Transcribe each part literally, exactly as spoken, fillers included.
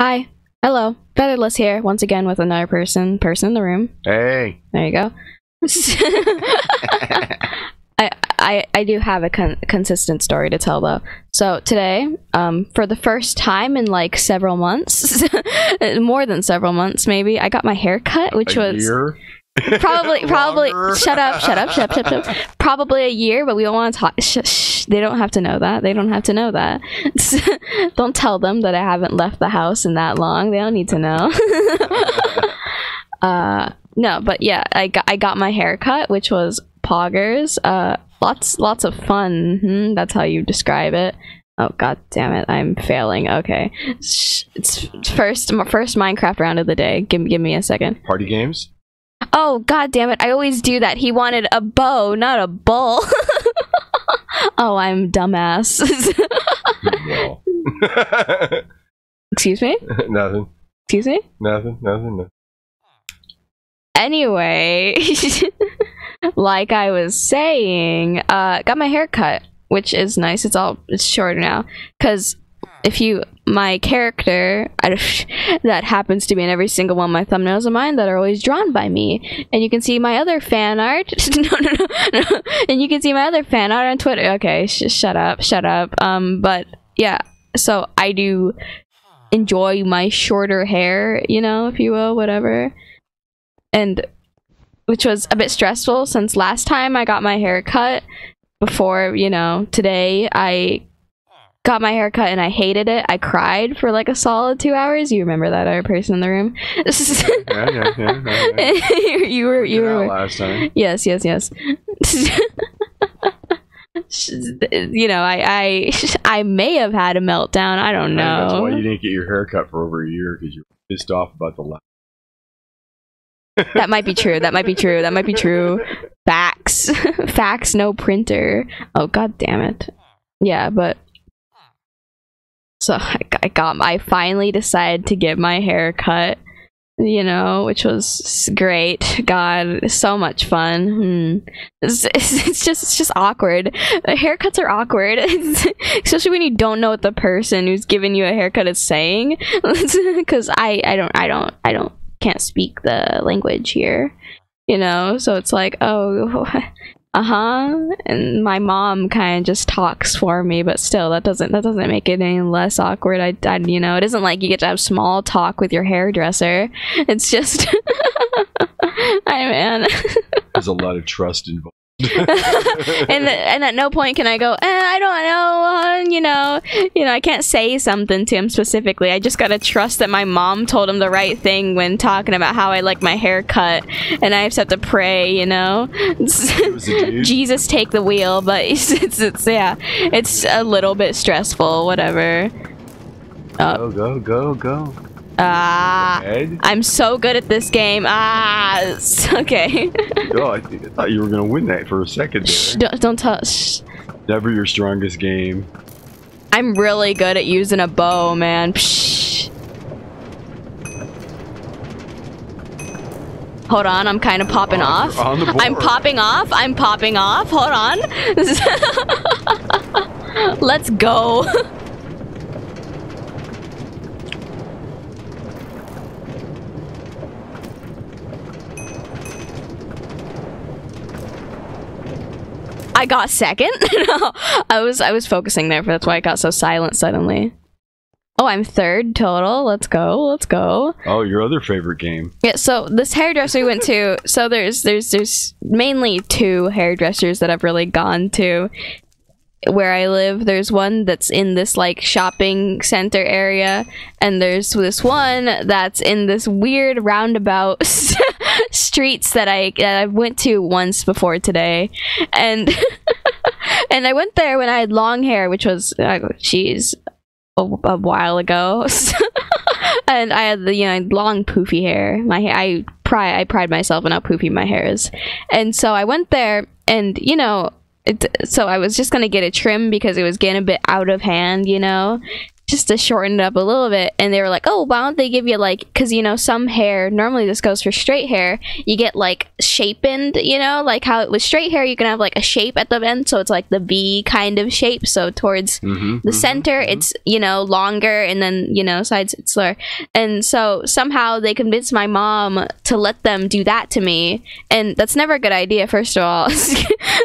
Hi. Hello. FeatherLes here, once again with another person, person in the room. Hey. There you go. I, I, I do have a con consistent story to tell, though. So today, um, for the first time in like several months, more than several months maybe, I got my hair cut, which a was... Year? Probably, probably, shut up, shut up, shut up, shut up, shut up. Probably a year, but we don't want to talk. Shh, shh, they don't have to know that. They don't have to know that. Don't tell them that I haven't left the house in that long. They don't need to know. uh, no, but yeah, I got, I got my hair cut, which was poggers. Uh, lots, lots of fun. Hmm, that's how you describe it. Oh, god damn it! I'm failing. Okay, it's first, first Minecraft round of the day. Give, give me a second. Party games. Oh, god damn it. I always do that. He wanted a bow, not a bull. Oh, I'm dumbass. Excuse me? Nothing. Excuse me? Nothing, nothing, nothing. Anyway, like I was saying, uh, got my hair cut, which is nice. It's all, it's shorter now. Because if you, my character I, that happens to be in every single one of my thumbnails of mine that are always drawn by me, and you can see my other fan art. no, no, no, no, and you can see my other fan art on Twitter. Okay, sh shut up, shut up. Um, but yeah, so I do enjoy my shorter hair, you know, if you will, whatever. And which was a bit stressful since last time I got my hair cut before, you know, today I. Got my hair cut and I hated it. I cried for like a solid two hours. You remember that other person in the room? yeah, yeah, yeah, yeah, yeah. you, you were, you were. Last time. Yes, yes, yes. You know, I, I, I may have had a meltdown. I don't know. I mean, that's why you didn't get your hair cut for over a year, because you were pissed off about the last. That might be true. That might be true. That might be true. Facts, facts. No printer. Oh god damn it. Yeah, but. So I, I got, I finally decided to get my hair cut, you know, which was great. God, so much fun. Hmm. It's, it's, it's just, it's just awkward. Haircuts are awkward, especially when you don't know what the person who's giving you a haircut is saying. Because I, I don't, I don't, I don't, can't speak the language here, you know. So it's like, oh. Uh-huh, and my mom kind of just talks for me, but still, that doesn't that doesn't make it any less awkward. I, I you know, it isn't like you get to have small talk with your hairdresser. It's just, I man. There's a lot of trust involved. and and at no point can I go, eh, I don't know, uh, you know, you know, I can't say something to him specifically. I just gotta trust that my mom told him the right thing when talking about how I like my haircut, and I just have to pray, you know. Jesus, take the wheel, but it's, it's, it's yeah, it's a little bit stressful, whatever. Oh, go, go, go. Ah, I'm so good at this game. Ah, okay. Oh, I, th I thought you were gonna win that for a second there. Shh, don't, don't tell. Shh. Never your strongest game. I'm really good at using a bow, man. Psh. Hold on, I'm kind of popping on, off. On the board. I'm popping off. I'm popping off. Hold on. Let's go. I got second. No, I was I was focusing there, but that's why I got so silent suddenly. Oh, I'm third total. Let's go. Let's go. Oh, your other favorite game. Yeah. So this hairdresser we went to. So there's there's there's mainly two hairdressers that I've really gone to where I live. There's one that's in this like shopping center area, and there's this one that's in this weird roundabout. Streets that I that I went to once before today, and and I went there when I had long hair, which was jeez, uh, a, a while ago. And I had the you know long poofy hair. My I pride I pride myself on how poofy my hair is, and so I went there, and you know, it, so I was just gonna get a trim because it was getting a bit out of hand, you know. just to shorten it up a little bit. And they were like, oh, why don't they give you like, because you know, some hair, normally this goes for straight hair, you get like shapened, you know, like how with straight hair you can have like a shape at the end, so it's like the V kind of shape, so towards mm-hmm, the mm-hmm, center mm-hmm. it's, you know, longer, and then, you know, sides it's slower. And so somehow they convinced my mom to let them do that to me, and that's never a good idea, first of all.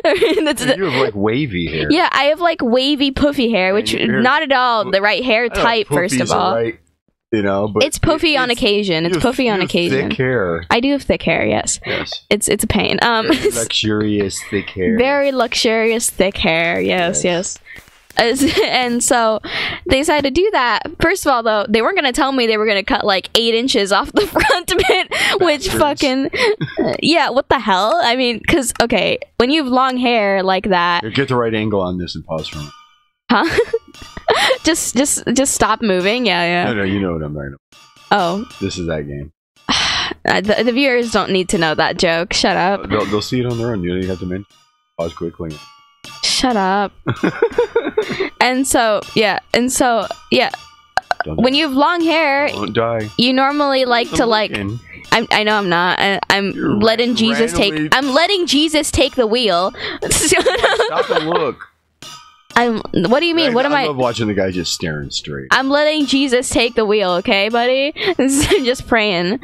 I mean, that's, you have like wavy hair. Yeah, I have like wavy poofy hair, which is not at all the right hair type, first of all. Right, you know, but it's poofy it, on it's, occasion. It's poofy on occasion. Thick hair. I do have thick hair, yes. Yes. It's it's a pain. Um very luxurious thick hair. Very luxurious thick hair, yes, yes. yes. As, and so they decided to do that. First of all, though, they weren't going to tell me they were going to cut like eight inches off the front of it, which fucking uh, yeah, what the hell? I mean, because okay, when you have long hair like that, get the right angle on this and pause for a minute. Huh? just, just, just stop moving. Yeah, yeah. No, no, you know what I'm talking about. Oh, this is that game. the, the viewers don't need to know that joke. Shut up. They'll, they'll see it on their own. You don't have to mention. Pause quickly. Shut up. And so, yeah, and so, yeah, don't when you have long hair, don't die. You normally like I'm to like, I'm, I know I'm not, I, I'm You're letting Jesus randomly. take, I'm letting Jesus take the wheel. Stop and look. I'm, what do you mean? Right, what am I? I love watching the guy just staring straight. I'm letting Jesus take the wheel, okay, buddy? I'm just praying.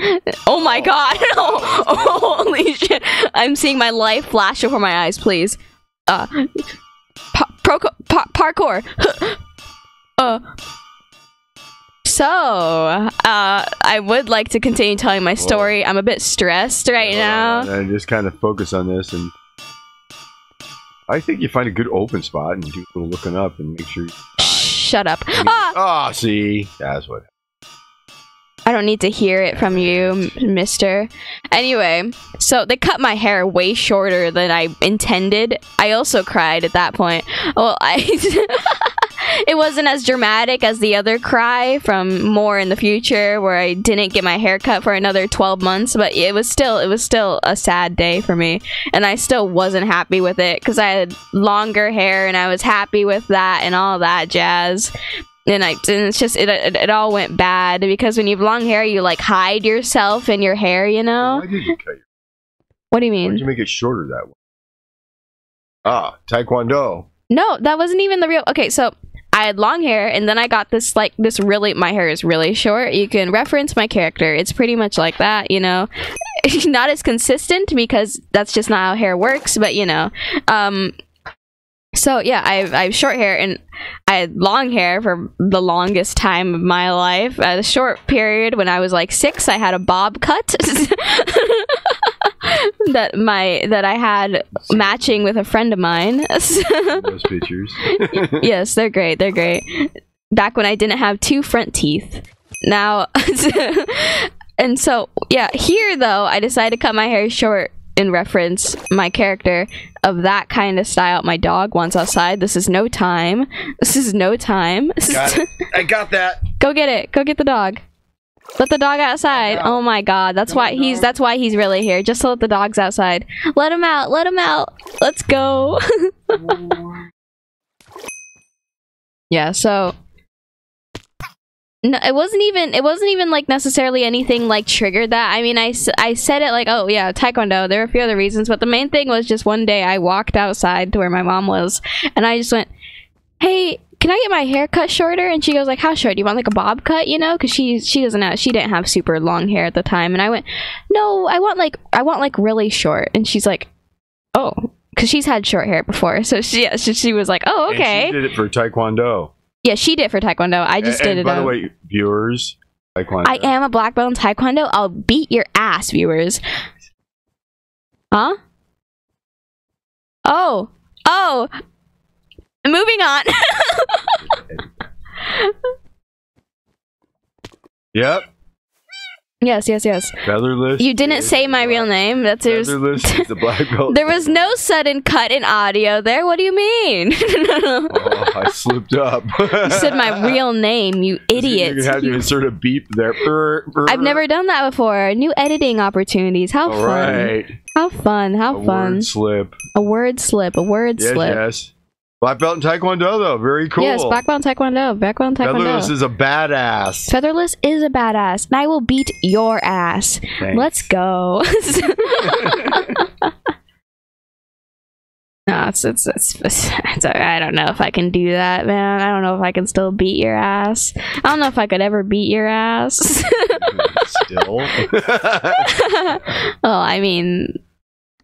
Oh my oh, God. Oh, oh, holy shit. I'm seeing my life flash before my eyes, please. Uh, pa pa parkour. uh, so, uh, I would like to continue telling my story. Whoa. I'm a bit stressed right uh, now. And just kind of focus on this, and I think you find a good open spot and do a little looking up and make sure. You die. Shut up! I mean, ah, oh, see, that's what. I don't need to hear it from you, mister. Anyway, so they cut my hair way shorter than I intended. I also cried at that point. Well, I it wasn't as dramatic as the other cry from more in the future where I didn't get my hair cut for another twelve months, but it was still it was still a sad day for me, and I still wasn't happy with it because I had longer hair and I was happy with that and all that jazz. And, I, and it's just, it, it, it all went bad, because when you have long hair, you, like, hide yourself in your hair, you know? Why did you cut your hair? What do you mean? Why did you make it shorter that way? Ah, Taekwondo. No, that wasn't even the real... Okay, so... I had long hair, and then I got this, like, this really, my hair is really short. You can reference my character. It's pretty much like that, you know? Not as consistent, because that's just not how hair works, but, you know, um... So, yeah, I have, I have short hair, and I had long hair for the longest time of my life. Uh, the short period when I was, like, six, I had a bob cut that my that I had matching with a friend of mine. Those pictures. Yes, they're great. They're great. Back when I didn't have two front teeth. Now, and so, yeah, here, though, I decided to cut my hair short in reference my character of that kind of style. My dog wants outside. This is no time. This is no time. Got it. I got that. Go get it. Go get the dog. Let the dog outside. Out. Oh my God. That's Come why on, he's dog. that's why he's really here. Just to let the dogs outside. Let him out. Let him out. Let's go. Yeah, so no, it wasn't even, it wasn't even, like, necessarily anything, like, triggered that. I mean, I, I said it, like, oh, yeah, Taekwondo. There were a few other reasons, but the main thing was just one day I walked outside to where my mom was, and I just went, hey, can I get my hair cut shorter? And she goes, like, how short? Do you want, like, a bob cut, you know? Because she, she doesn't have, she didn't have super long hair at the time. And I went, no, I want, like, I want, like, really short. And she's like, oh, because she's had short hair before. So she, yeah, she, she was like, oh, okay. And she did it for Taekwondo. Yeah, she did for Taekwondo. I just and, did it. By the way, viewers, Taekwondo. I am a black belt in Taekwondo. I'll beat your ass, viewers. Huh? Oh. Oh. Moving on. Yep. Yes, yes, yes. FeatherLes. You didn't say my real name. That's FeatherLes is the black belt. There was no sudden cut in audio there. What do you mean? Oh, I slipped up. You said my real name, you idiot. You had to insert a beep there. I've never done that before. New editing opportunities. How All fun. Right. How fun. How a fun. A word slip. A word slip. A word yes, slip. Yes. Black belt in Taekwondo, though. Very cool. Yes, black belt in Taekwondo. Black belt in Taekwondo. Featherless is a badass. Featherless is a badass, and I will beat your ass. Thanks. Let's go. No, it's it's, it's, it's it's I don't know if I can do that, man. I don't know if I can still beat your ass. I don't know if I could ever beat your ass. Still. Well, I mean,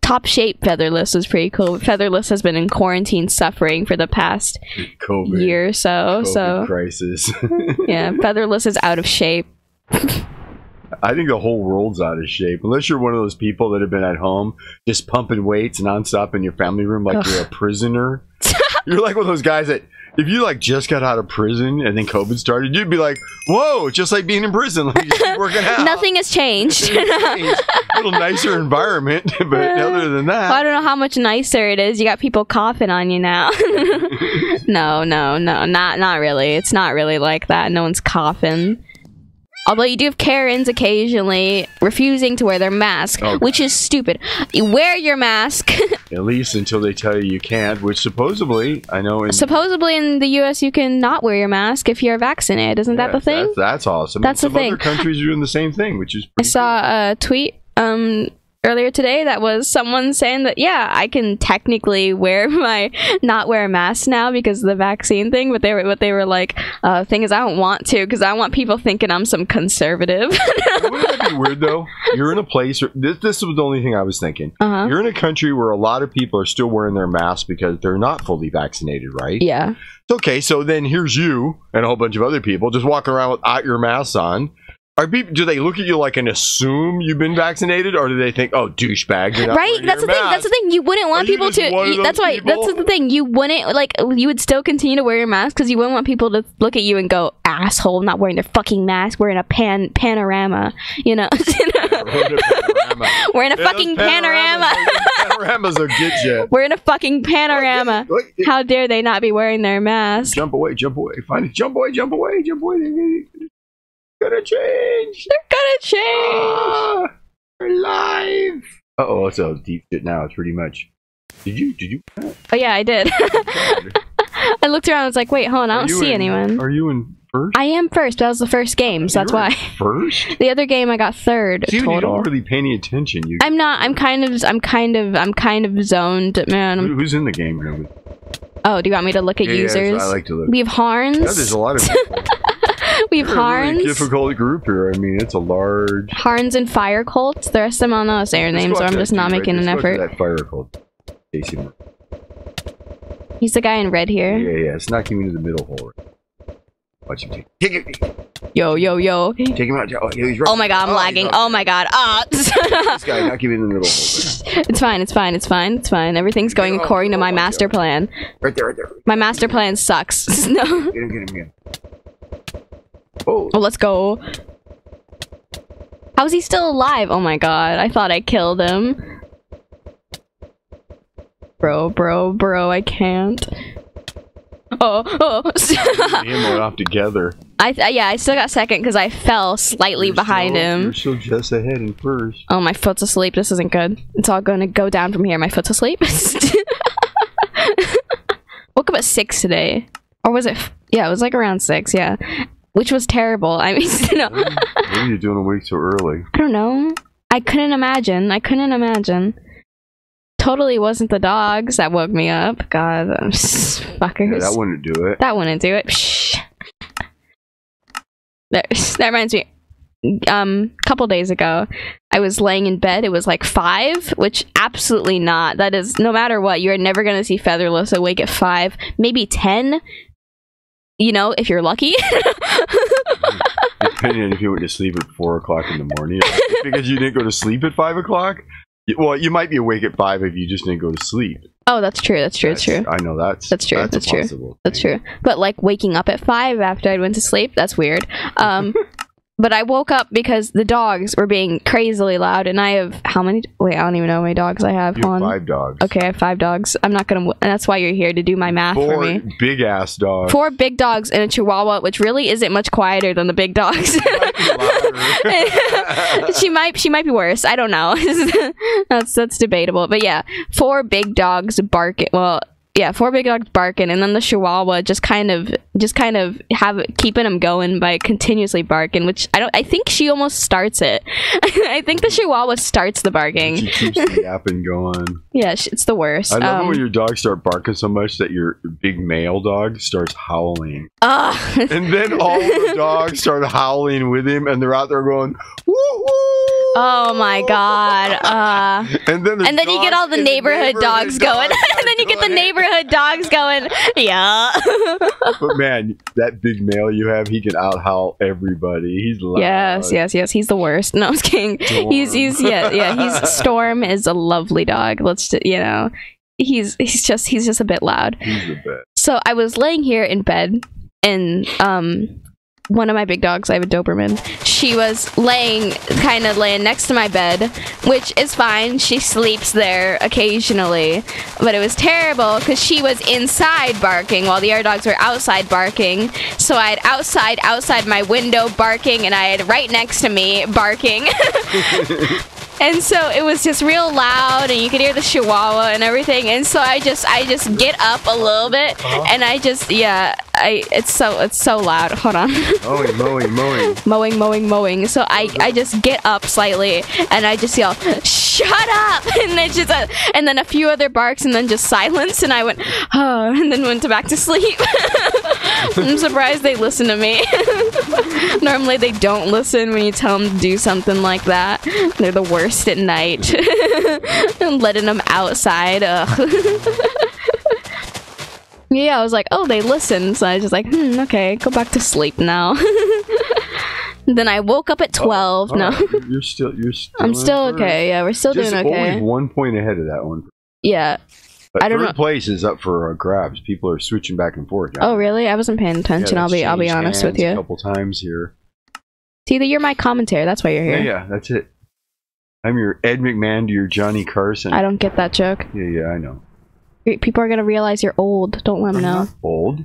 top shape Featherless is pretty cool. Featherless has been in quarantine suffering for the past COVID, year or so. COVID so crisis. Yeah, Featherless is out of shape. I think the whole world's out of shape unless you're one of those people that have been at home just pumping weights nonstop in your family room like Ugh. You're a prisoner. You're like one of those guys that if you like just got out of prison and then COVID started, you'd be like, whoa, just like being in prison, like you just keep working out. Nothing has changed. A little nicer environment, but other than that, well, I don't know how much nicer it is. You got people coughing on you now. No, no, no, not not really. It's not really like that. No one's coughing. Although you do have Karens occasionally refusing to wear their mask, oh, which is stupid. You wear your mask. At least until they tell you you can't, which supposedly, I know in... Supposedly in the U S you can not wear your mask if you're vaccinated. Isn't yes, that the thing? That's, that's awesome. That's the thing. Some other countries are doing the same thing, which is pretty I saw cool. a tweet um, earlier today that was someone saying that, yeah, I can technically wear my... Not wear a mask now because of the vaccine thing, but they were, what they were like... Uh, thing is, I don't want to because I want people thinking I'm some conservative. Wouldn't that be weird though? You're in a place. This this was the only thing I was thinking. Uh-huh. You're in a country where a lot of people are still wearing their masks because they're not fully vaccinated, right? Yeah. Okay, so then here's you and a whole bunch of other people just walking around without your masks on. Are people, do they look at you like and assume you've been vaccinated, or do they think, oh, douchebag? You're not right? That's the mask. thing. That's the thing. You wouldn't want Are people to. You, that's why. People? That's the thing. You wouldn't like. You would still continue to wear your mask because you wouldn't want people to look at you and go, asshole, not wearing their fucking mask. We're in a pan panorama. You know. Yeah, we're in a panorama. We're in a yeah, fucking panorama. Panoramas will get you. We're in a fucking panorama. Look, look, how dare they not be wearing their mask? Jump away! Jump away! Find it! Jump away! Jump away! Jump away! Gonna change. They're gonna change. Ah, we're live. Uh oh, that's a deep shit now. It's pretty much. Did you? Did you? Oh yeah, I did. I looked around. I was like, wait, hold on, I don't see in, anyone. Are you in first? I am first. That was the first game, so you that's why. First. The other game, I got third. See, total. You don't really pay any attention. You. I'm not. I'm kind of. I'm kind of. I'm kind of zoned, man. Who, who's in the game room? Oh, do you want me to look at yeah, users? Yeah, I like to look. We have Harns. Yeah, there's a lot of people. We have Harns. Really difficult group here. I mean, it's a large. Harns and Fire Colts. The rest of them I don't know their names, so I'm just not making an effort. That Fire Colt. He's the guy in red here. Yeah, yeah. It's not coming to the middle hole. Watch him take. Take it. Yo, yo, yo. Take him out. Oh, he's right. Oh my god, I'm oh, lagging. Oh my god. Ah. Oh. This guy not coming in the middle hole. It's fine. It's fine. It's fine. It's fine. Everything's going oh, according oh, to my oh, master god. plan. Right there. Right there. My master plan sucks. No. Get him. Get him. Get him. Oh. Oh, let's go. How is he still alive? Oh my god, I thought I killed him. Bro, bro, bro, I can't. Oh, oh. Him went off together. I th yeah, I still got second because I fell slightly you're behind still, him. You're still just ahead in first. Oh, my foot's asleep. This isn't good. It's all going to go down from here. My foot's asleep. Woke up at six today. Or was it? F yeah, it was like around six, yeah. Which was terrible. I mean, you know. What are you doing awake so early? I don't know. I couldn't imagine. I couldn't imagine. Totally wasn't the dogs that woke me up. God, I'm just fuckers. Yeah, that wouldn't do it. That wouldn't do it. Psh. That, that reminds me. Um, a couple days ago, I was laying in bed. It was like five, which absolutely not. That is, no matter what, you are never going to see Featherless awake at five. Maybe ten. You know, if you're lucky. Depending on if you went to sleep at four o'clock in the morning. Because you didn't go to sleep at five o'clock? Well, you might be awake at five if you just didn't go to sleep. Oh, that's true. That's true. That's true. I know that's That's true. That's, that's true. Thing. That's true. But like waking up at five after I went to sleep, that's weird. Um, but I woke up because the dogs were being crazily loud, and I have how many? Wait, I don't even know how many dogs I have. You have five dogs. Okay, I have five dogs. I'm not gonna. And that's why you're here to do my math Four for me. Four big ass dogs. Four big dogs and a Chihuahua, which really isn't much quieter than the big dogs. She might be she might. She might be worse. I don't know. that's that's debatable. But yeah, four big dogs barking. Well, yeah, four big dogs barking, and then the Chihuahua just kind of, just kind of have keeping him going by continuously barking. Which I don't. I think she almost starts it. I think the Chihuahua starts the barking. She keeps the yapping going. Yeah, it's the worst. I love um, it when your dogs start barking so much that your big male dog starts howling. Uh, and then all the dogs start howling with him, and they're out there going, woo woo. Oh my god! Uh, and then, and then you get all the neighborhood, the neighborhood dogs, dogs going, dogs and then you get the neighborhood dogs going. Yeah. But man, that big male you have—he can out howl everybody. He's loud. Yes, yes, yes. He's the worst. No, I'm kidding. Storm. He's, he's, yeah, yeah. He's Storm is a lovely dog. Let's, just, you know, he's, he's just, he's just a bit loud. He's a bit. So I was laying here in bed, and um. one of my big dogs, I have a Doberman, she was laying, kind of laying next to my bed, which is fine. She sleeps there occasionally, but it was terrible because she was inside barking while the other dogs were outside barking. So I had outside, outside my window barking, and I had right next to me barking. And so it was just real loud, and you could hear the Chihuahua and everything. And so I just, I just get up a little bit, and I just, yeah, I, it's so, it's so loud. Hold on. Mowing, mowing, mowing. Mowing, mowing, mowing. So I, I just get up slightly, and I just yell, "Shut up!" And then just, uh, and then a few other barks, and then just silence. And I went, oh, and then went to back to sleep. I'm surprised they listen to me. Normally they don't listen when you tell them to do something like that. They're the worst at night. Letting them outside. Yeah, I was like, oh, they listen. So I was just like, hmm, okay, go back to sleep now. Then I woke up at twelve. Oh, no, right. you're still, you're still. I'm still okay. Yeah, we're still just doing okay. Only one point ahead of that one. Yeah. But I don't know. Third place is up for uh, grabs. People are switching back and forth. Yeah. Oh, really? I wasn't paying attention. Yeah, I'll be I'll be honest with you. A couple times here. See, that you're my commentator. That's why you're here. Yeah, yeah, that's it. I'm your Ed McMahon to your Johnny Carson. I don't get that joke. Yeah, yeah, I know. People are gonna realize you're old. Don't let them know. I'm not old.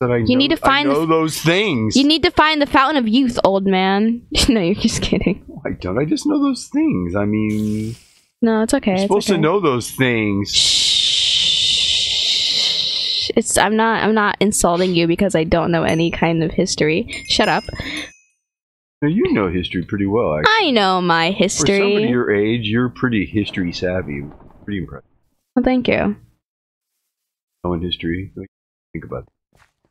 That I you know, need to find I know those things. You need to find the fountain of youth, old man. No, you're just kidding. No, I don't. I just know those things. I mean. No, it's okay. You're it's supposed okay. to know those things. Shh. It's I'm not I'm not insulting you because I don't know any kind of history. Shut up. Now you know history pretty well. Actually. I know my history. For somebody your age, you're pretty history savvy. Pretty impressive. Well, thank you. Knowing history, think about it.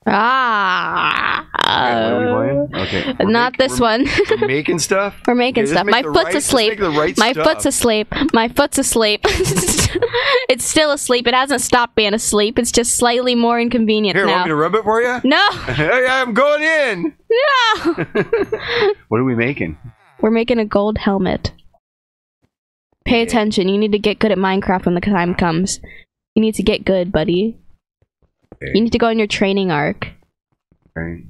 Ah. Uh, okay. We're not make, this one. We're making stuff. We're making okay, stuff. My foot's right, asleep. Right my stuff. foot's asleep. My foot's asleep. It's still asleep. It hasn't stopped being asleep. It's just slightly more inconvenient Here, now. Here, want me to rub it for you? No. Hey, I'm going in. No. What are we making? We're making a gold helmet. Pay yeah. attention. You need to get good at Minecraft when the time comes. You need to get good, buddy. Okay. You need to go on your training arc. Okay.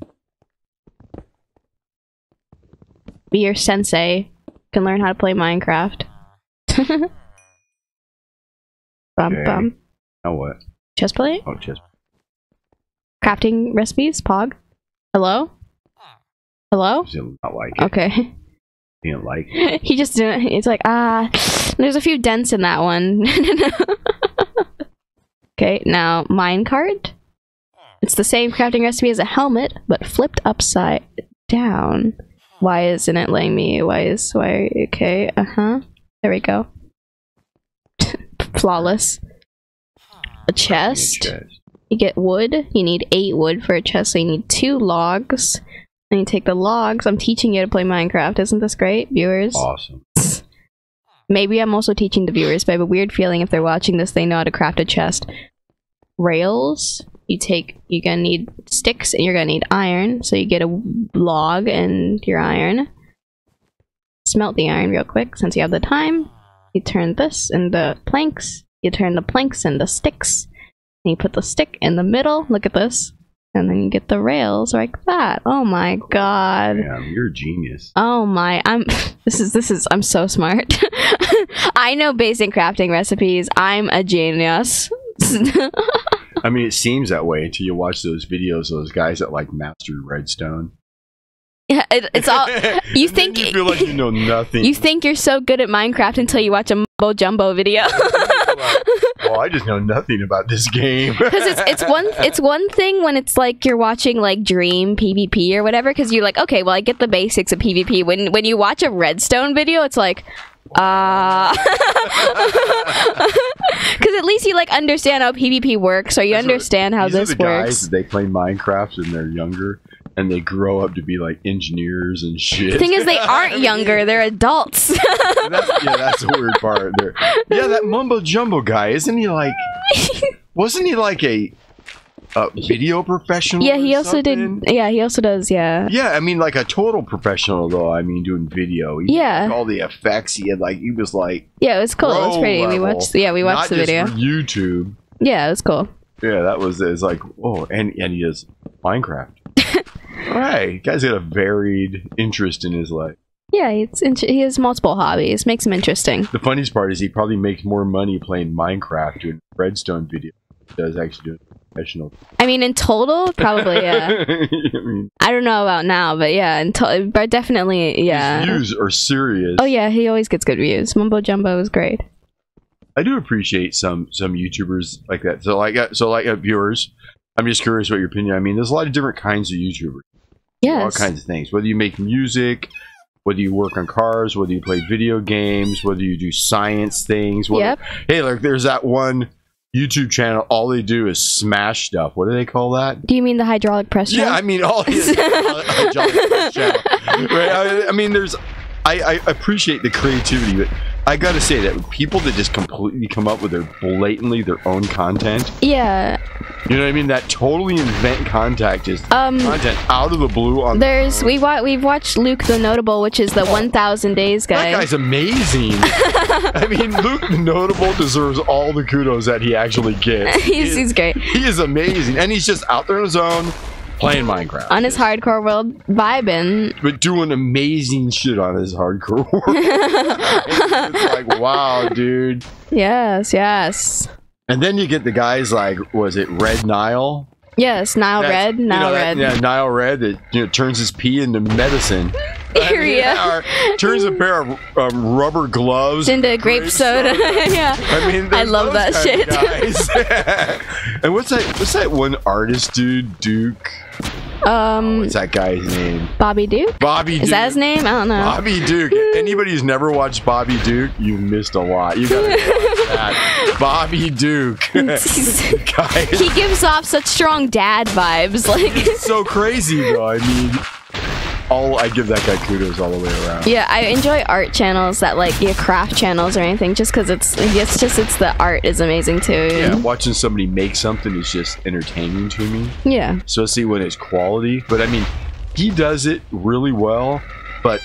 Be your sensei. Can learn how to play Minecraft. Bum okay. bum. Now what? Chess play? Oh, chess. Crafting recipes? Pog? Hello? Hello? He didn't like it. Okay. He didn't like it. He just didn't. It's like, ah, there's a few dents in that one. Okay, now minecart. It's the same crafting recipe as a helmet, but flipped upside down. Why isn't it letting me? Why is why? Okay, uh huh. There we go. Flawless. A chest. a chest. You get wood. You need eight wood for a chest, so you need two logs. And you take the logs. I'm teaching you to play Minecraft. Isn't this great, viewers? Awesome. Maybe I'm also teaching the viewers, but I have a weird feeling if they're watching this, they know how to craft a chest. Rails. You take, you're gonna need sticks and you're gonna need iron, so you get a log and your iron. Smelt the iron real quick since you have the time. You turn this into planks, you turn the planks into sticks, and you put the stick in the middle. Look at this. And then you get the rails like that. Oh my god. Yeah, you're a genius. Oh my, I'm this is this is I'm so smart. I know basic crafting recipes. I'm a genius. I mean, it seems that way until you watch those videos of those guys that like mastered redstone. Yeah, it, it's all you think. You feel like you know nothing. You think you're so good at Minecraft until you watch a mumbo jumbo video. oh, I just know nothing about this game. Because it's it's one it's one thing when it's like you're watching like Dream PvP or whatever, because you're like, okay, well I get the basics of PvP. When when you watch a Redstone video, it's like, ah, uh, because at least you like understand how PvP works, or you That's understand what, how these this are the works. Guys, they play Minecraft and they're younger. And they grow up to be like engineers and shit. The thing is, they aren't younger; they're adults. That's, yeah, that's a weird part. There. Yeah, that mumbo jumbo guy, isn't he like? Wasn't he like a, a video professional? Yeah, he or also something? did. Yeah, he also does. Yeah. Yeah, I mean, like a total professional though. I mean, doing video. He yeah. Did, like, all the effects he had, like he was like. Yeah, it was cool. It was pretty. Level. We watched. Yeah, we watched Not the just video. For YouTube. Yeah, it was cool. Yeah, that was. It's like oh, and and he does Minecraft. All right, guy's got a varied interest in his life. Yeah, it's he has multiple hobbies. Makes him interesting. The funniest part is he probably makes more money playing Minecraft doing Redstone video than he does actually doing professional. I mean, in total, probably, yeah. I mean, I don't know about now, but yeah, in to but definitely, yeah. His views are serious. Oh yeah, he always gets good views. Mumbo Jumbo is great. I do appreciate some some YouTubers like that. So like so like uh, viewers. I'm just curious what your opinion. I mean, there's a lot of different kinds of YouTubers. Yes. All kinds of things. Whether you make music, whether you work on cars, whether you play video games, whether you do science things. Whether, yep. Hey, look, there's that one YouTube channel. All they do is smash stuff. What do they call that? Do you mean the hydraulic press channel? Yeah, I mean, all hydraulic press channel. Right? I, I mean, there's... I, I appreciate the creativity, but I gotta say that people that just completely come up with their blatantly their own content. Yeah. You know what I mean? That totally invent contact is um, content out of the blue. On there's the we wa we've watched Luke the Notable, which is the oh, one thousand Days guy. That guy's amazing. I mean, Luke the Notable deserves all the kudos that he actually gets. he's, he, he's great. He is amazing, and he's just out there on his own. Playing Minecraft. On his hardcore world, vibing. But doing amazing shit on his hardcore world. It's like, wow, dude. Yes, yes. And then you get the guys like, was it Red Nile? Yes, Nile That's, Red, Nile you know, Red. That, yeah, Nile Red that you know, turns his pee into medicine. I mean, yeah, turns a pair of um, rubber gloves into grape, grape soda. soda. Yeah, I mean, I love that shit. And what's that? What's that one artist dude, Duke? Um, oh, what's that guy's name? Bobby Duke. Bobby Duke. Is that his name? I don't know. Bobby Duke. Anybody who's never watched Bobby Duke, you missed a lot. You gotta watch that. Bobby Duke. Guys. He gives off such strong dad vibes. Like it's so crazy though. I mean. All, I give that guy kudos all the way around. Yeah, I enjoy art channels that like yeah, craft channels or anything, just because it's it's just it's the art is amazing too. Yeah, watching somebody make something is just entertaining to me. Yeah, especially when it's quality. But I mean, he does it really well, but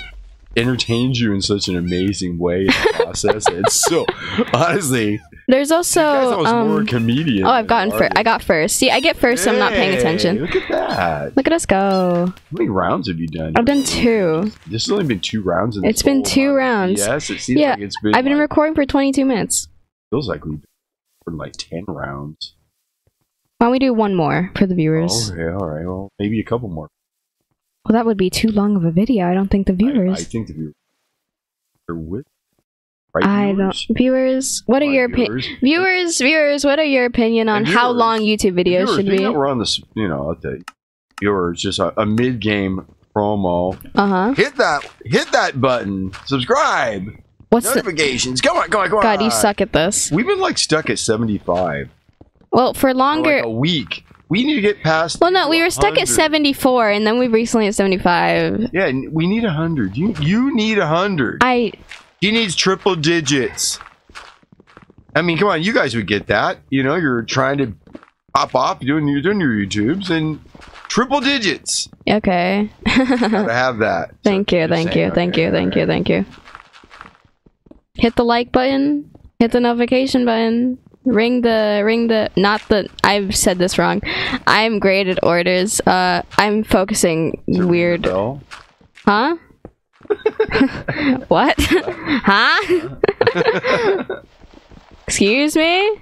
entertains you in such an amazing way in the process. It's so honestly. There's also um, more comedian. Oh, I've gotten first. I got first. See, I get first, hey, so I'm not paying attention. Look at that. Look at us go. How many rounds have you done? I've done two. This has only been two rounds. In it's been two round. rounds. Yes, it seems yeah, like it's been. I've been like, recording for twenty-two minutes. Feels like we've been recording like ten rounds. Why don't we do one more for the viewers? Oh, okay, all right. Well, maybe a couple more. Well, that would be too long of a video. I don't think the viewers. I, I think the viewers are with. Right, I don't viewers what are your viewers? viewers viewers what are your opinion on viewers, how long YouTube videos viewers, should be? We're on this, you know, I'll tell you, viewers just a, a mid-game promo. Uh-huh. Hit that hit that button. Subscribe. What's notifications? The, go on, go on, go God, on. God, you suck at this. We've been like stuck at seventy-five. Well, for longer for like a week. We need to get past. Well, no, we were stuck at seventy-four, and then we recently at seventy-five. Yeah, we need a hundred. You you need a hundred. I. He needs triple digits. I mean, come on, you guys would get that. You know, you're trying to pop off, doing you're doing your YouTubes and triple digits. Okay. Gotta have that. Thank so you, thank you, thank okay, you, thank right. you, thank you. Hit the like button. Hit the notification button. Ring the ring the not the I've said this wrong. I'm great at orders. Uh, I'm focusing weird. Huh? What? Huh? Excuse me?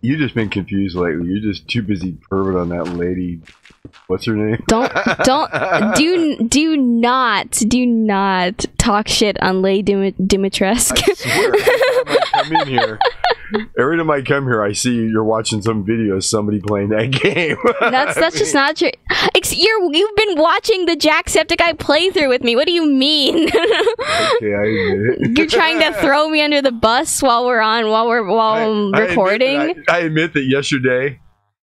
You just been confused lately. You're just too busy perving on that lady What's your name? Don't don't do do not do not talk shit on Lady Dimitrescu. I swear, every time I come in here, every time I come here, I see you're watching some video of somebody playing that game. That's that's just not true. You're you've been watching the Jacksepticeye playthrough with me. What do you mean? Okay, I admit it. You're trying to throw me under the bus while we're on while we're while I'm recording. I admit, I, I admit that yesterday,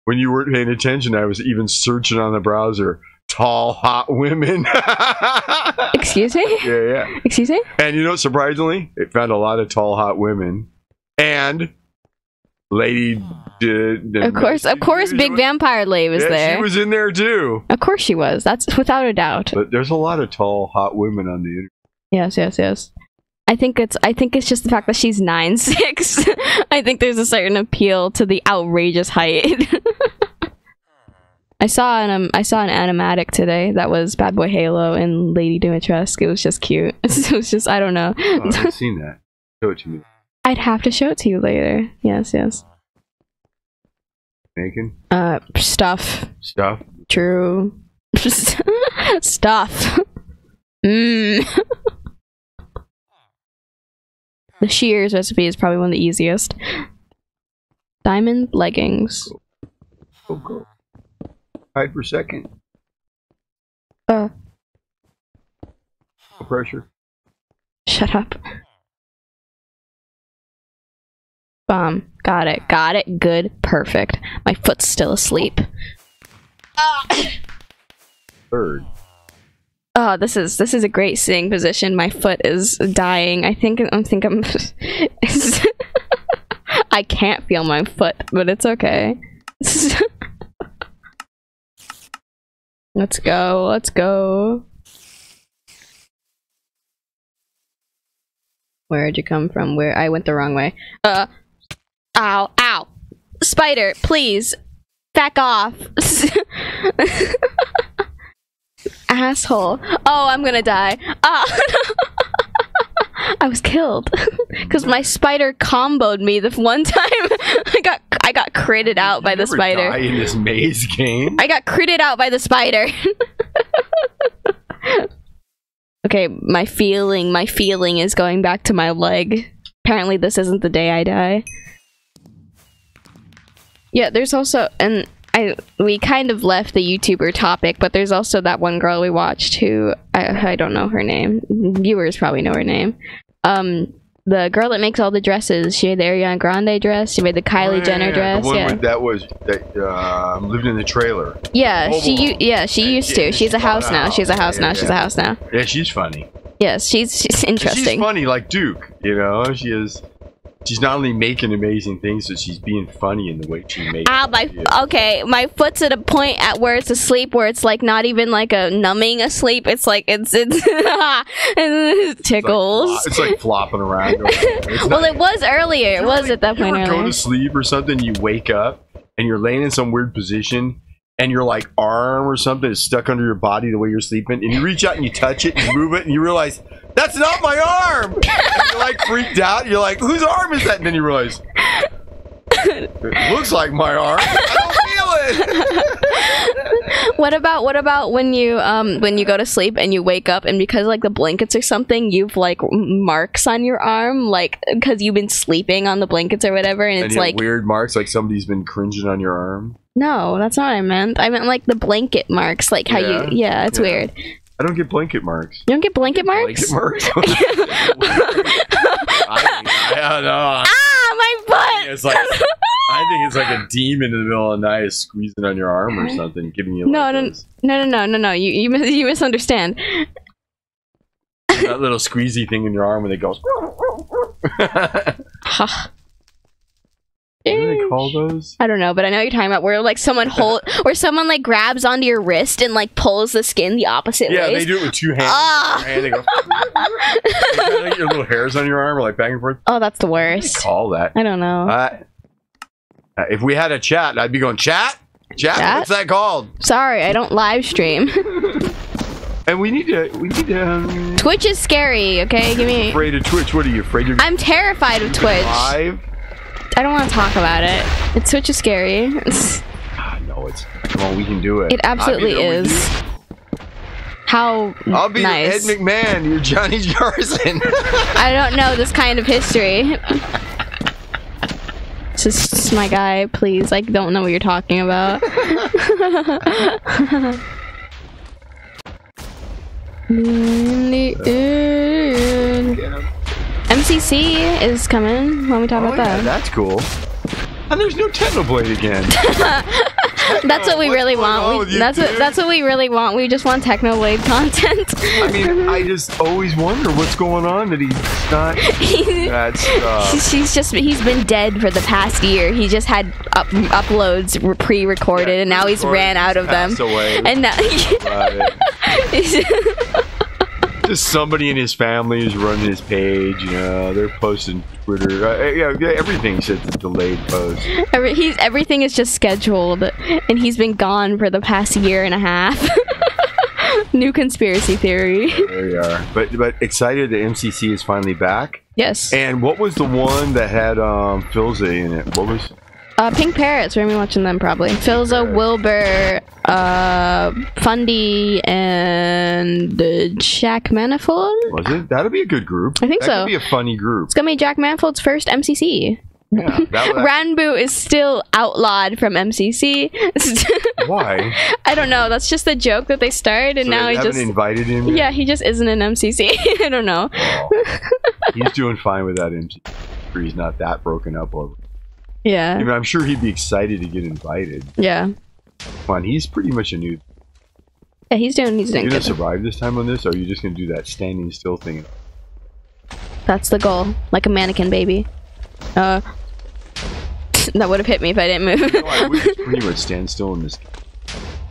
when you weren't paying attention, I was even searching on the browser. Tall, hot women. Excuse me? Yeah, yeah. Excuse me? And you know, surprisingly, it found a lot of tall, hot women. And Lady did. Of course, of course, Big was, Vampire Lay was yeah, there. She was in there, too. Of course she was. That's without a doubt. But there's a lot of tall, hot women on the internet. Yes, yes, yes. I think it's I think it's just the fact that she's nine six. I think there's a certain appeal to the outrageous height. I saw an um, I saw an animatic today that was Bad Boy Halo and Lady Dimitrescu. It was just cute. It was just I don't know. Oh, I haven't seen that. Show it to me. I'd have to show it to you later. Yes, yes. Bacon? Uh stuff. Stuff. True. Stuff. Mmm. The shears recipe is probably one of the easiest. Diamond leggings. Oh, cool. Hide for a second. Uh. No pressure. Shut up. Bomb. Got it. Got it. Good. Perfect. My foot's still asleep. Ah. Third. Oh, this is this is a great sitting position. My foot is dying. I think I think I'm. I can't feel my foot, but it's okay. Let's go. Let's go. Where'd you come from? Where I went the wrong way. Uh, ow, ow, spider, please, back off. Asshole. Oh, I'm gonna die. Ah, oh. I was killed because my spider comboed me the one time. I got I got critted out you by the spider. Die in this maze game. I got critted out by the spider. Okay, my feeling, my feeling is going back to my leg. Apparently, this isn't the day I die. Yeah, there's also an. I, we kind of left the YouTuber topic, but there's also that one girl we watched who, I, I don't know her name. Viewers probably know her name. Um, the girl that makes all the dresses. She made the Ariana Grande dress. She made the Kylie oh, yeah, Jenner yeah, yeah. dress. The one yeah. with that was, that, uh, lived in the trailer. Yeah, oh, she yeah she used yeah, to. She's, she's a house now. She's a house yeah, now. Yeah. She's a house now. Yeah, she's funny. Yes, she's, she's interesting. She's funny like Duke, you know? She is... She's not only making amazing things, but she's being funny in the way she makes. Ah, my okay, my foot's at a point at where it's asleep, where it's like not even like a numbing asleep. It's like it's it's it tickles. It's like, it's like flopping around. Well, it was earlier. It was at that point. You go to sleep or something, you wake up and you're laying in some weird position. And your like arm or something is stuck under your body the way you're sleeping, and you reach out and you touch it, and you move it, and you realize that's not my arm. And you're like freaked out. You're like, whose arm is that? And then you realize it looks like my arm. I don't feel it. What about what about when you um when you go to sleep and you wake up and because like the blankets or something, you've like marks on your arm, like because you've been sleeping on the blankets or whatever, and, and it's like weird marks, like somebody's been cringing on your arm. No, that's not what I meant. I meant like the blanket marks, like how yeah. you. Yeah, it's yeah. weird. I don't get blanket marks. You don't get blanket marks. Blanket marks. I, I don't know. Ah, my butt. It's like I think it's like a demon in the middle of the night is squeezing on your arm or something, giving you. No, like no, those. no, no, no, no, no. You you mis you misunderstand. That little squeezy thing in your arm when it goes. Huh. What do they call those? I don't know, but I know what you're talking about where like someone hold where someone like grabs onto your wrist and like pulls the skin the opposite way. Yeah, waist. They do it with two hands. Oh. Hand, they go, like, your little hairs on your arm are like back and forth. Oh, that's the worst. What do they call that? I don't know. Uh, if we had a chat, I'd be going chat, chat. Chat? What's that called? Sorry, I don't live stream. And we need to, we need to. Um... Twitch is scary. Okay, give me. Afraid of Twitch? What are you afraid of? I'm terrified of Twitch. Live. I don't want to talk about it. It's Twitch is scary. No, no, it's come on, we can do it. It absolutely is. How I'll be nice. Ed McMahon, you're Johnny Garson. I don't know this kind of history. Just, just my guy, please. I don't know what you're talking about. M C C is coming. Why don't we talk oh, about yeah, that? That's cool. And there's no Technoblade again. Techno, that's what we really want. We, that's dude? what that's what we really want. We just want Technoblade content. I mean, I just always wonder what's going on that he's not. he, that's. Uh, he's, he's just he's been dead for the past year. He just had up, uploads pre-recorded, yeah, and now he's ran out of them. Away. And now. Just somebody in his family is running his page. You know, they're posting Twitter. Uh, yeah, everything's just a delayed post. Every, he's everything is just scheduled, and he's been gone for the past year and a half. New conspiracy theory. There we are. But but excited that M C C is finally back. Yes. And what was the one that had um, Philza in it? What was? Uh, Pink Parrots. We're gonna be watching them probably. Philza, Wilbur, uh, Fundy, and uh, Jack Manifold. Was it? That'll be a good group. I think that so. That'll be a funny group. It's gonna be Jack Manifold's first M C C. Yeah, that, Ranbu is still outlawed from M C C. Why? I don't know. That's just the joke that they started, and so now he just invited him. Yeah, yet? He just isn't in M C C. I don't know. Oh, he's doing fine without M C C. He's not that broken up over. Yeah. I mean, I'm sure he'd be excited to get invited. Yeah. Come on, he's pretty much a new. Yeah, he's doing. He's doing. Are you gonna survive this time on this, or are you just gonna do that standing still thing? That's the goal, like a mannequin baby. Uh, that would have hit me if I didn't move. No, I would just pretty much stand still in this.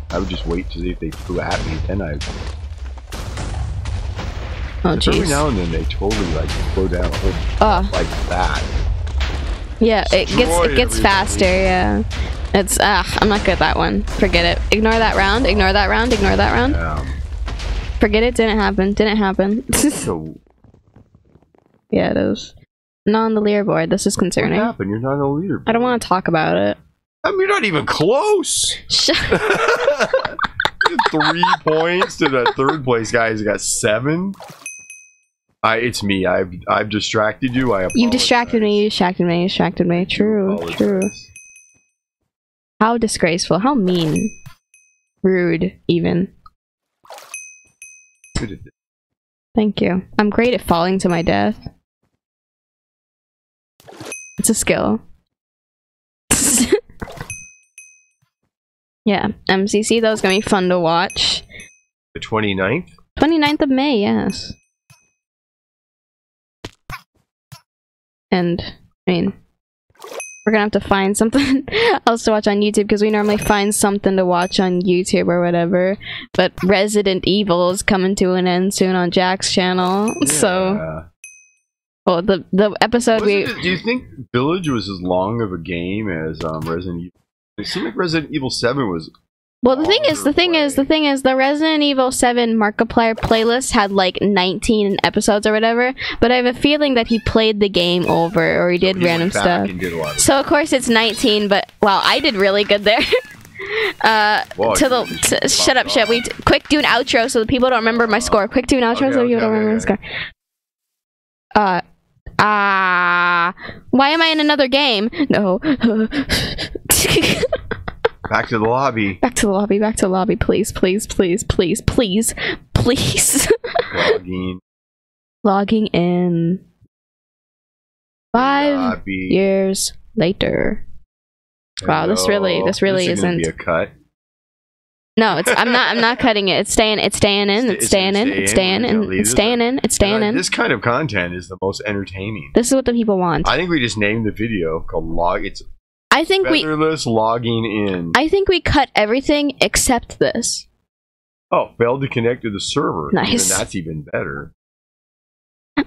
I would just wait to see if they flew at me, then I. Oh jeez. Every now and then they totally like slow down uh. like that. Yeah, it Destroy gets it gets everything. faster. Yeah, it's ah, I'm not good at that one. Forget it. Ignore that round. Ignore that round. Ignore that round. Um, Forget it. Didn't happen. Didn't happen. So yeah, it is. Not on the leaderboard. This is concerning. What happened? You're not on the leaderboard. I don't want to talk about it. I mean, you're not even close. Three points to that third place guy who's got seven. I, it's me. I've I've distracted you. I apologize. You've distracted me. You distracted me. You distracted me. True. True. How disgraceful. How mean. Rude, even. Thank you. I'm great at falling to my death. It's a skill. Yeah. M C C, that was going to be fun to watch. The twenty-ninth? twenty-ninth of May, yes. And, I mean, we're gonna have to find something else to watch on YouTube, because we normally find something to watch on YouTube or whatever. But Resident Evil is coming to an end soon on Jack's channel, yeah. So... Well, the, the episode Wasn't we... It, do you think Village was as long of a game as um, Resident Evil? It seemed like Resident Evil seven was... Well, the thing is, the thing is, the thing is, the Resident Evil seven Markiplier playlist had like nineteen episodes or whatever, but I have a feeling that he played the game over, or he did random stuff. So of course it's nineteen, but wow, I did really good there. uh, to the shut up, shit. We quick do an outro so the people don't remember my score. Quick do an outro so the people don't remember my score. Uh, ah, why am I in another game? No. Back to the lobby. Back to the lobby. Back to the lobby, please, please, please, please, please, please. Logging. Logging in. Five lobby. years later. Wow, this really, this really this isn't. Be a cut. No, it's. I'm not. I'm not cutting it. It's staying. It's staying in. It's, it's staying in. It's staying in. It's staying in. It's staying in. This kind of content is the most entertaining. This is what the people want. I think we just named the video called "Log." It's. I think we FeatherLes logging in. I think we cut everything except this. Oh, failed to connect to the server. Nice. Even that's even better.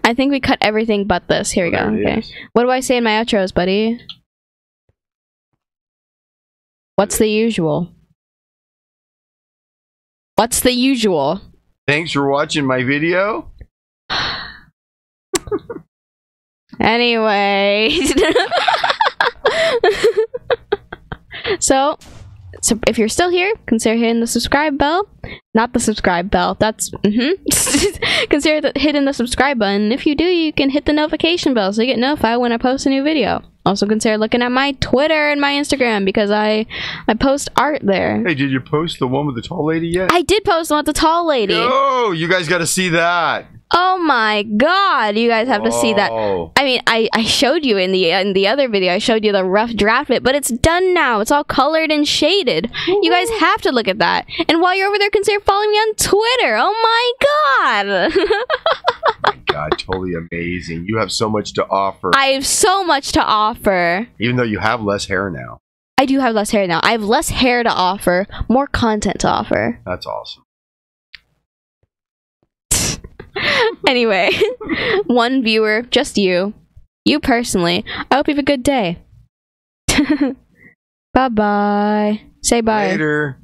I think we cut everything but this. Here we go. Okay. What do I say in my outros, buddy? What's the usual? What's the usual? Thanks for watching my video. Anyway. So, So if you're still here, consider hitting the subscribe bell. Not the subscribe bell. That's mm-hmm. Consider the, hitting the subscribe button. If you do, you can hit the notification bell so you get notified when I post a new video. Also consider looking at my Twitter and my Instagram because I I post art there. Hey, did you post the one with the tall lady yet? I did post one with the tall lady. Oh, you guys got to see that. Oh my God, you guys have Whoa. to see that. I mean, I, I showed you in the in the other video, I showed you the rough draft bit, but it's done now. It's all colored and shaded. Ooh. You guys have to look at that. And while you're over there, consider following me on Twitter. Oh my God. Oh my God, totally amazing. You have so much to offer. I have so much to offer. Even though you have less hair now. I do have less hair now. I have less hair to offer, more content to offer. That's awesome. Anyway, one viewer, just you. You personally. I hope you have a good day. Bye-bye. Say bye. Later.